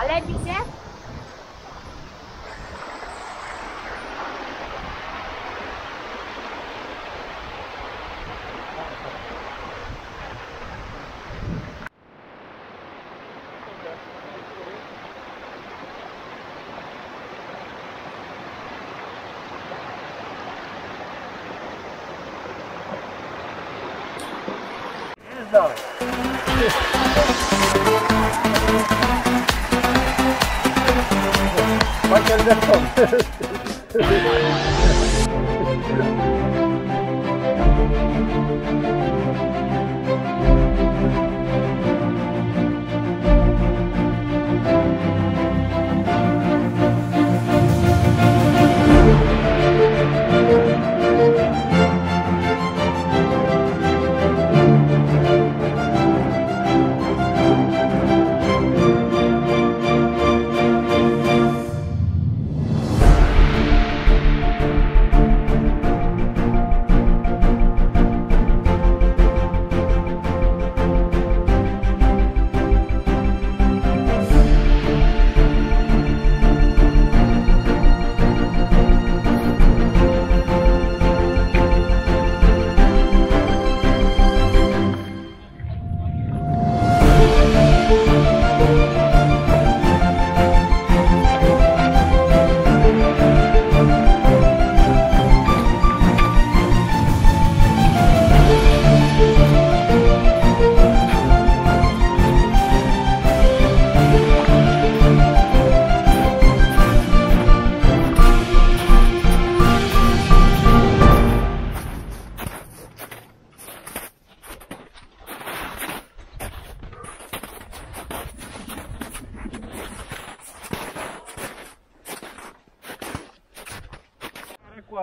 Ale widzę?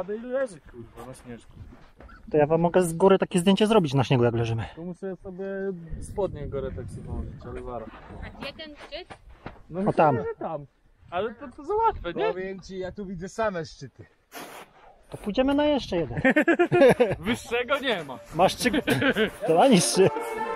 I leży, kurwa, na śnieżku. To ja wam mogę z góry takie zdjęcie zrobić na śniegu, jak leżymy. To muszę sobie spodnie goretek przypomnieć, ale zaraz. A gdzie ten szczyt? No o, tam. Tam. Ale to za łatwe, nie? Powiem ci, ja tu widzę same szczyty. To pójdziemy na jeszcze jeden. Wyższego nie ma. Masz trzy... to na niższy.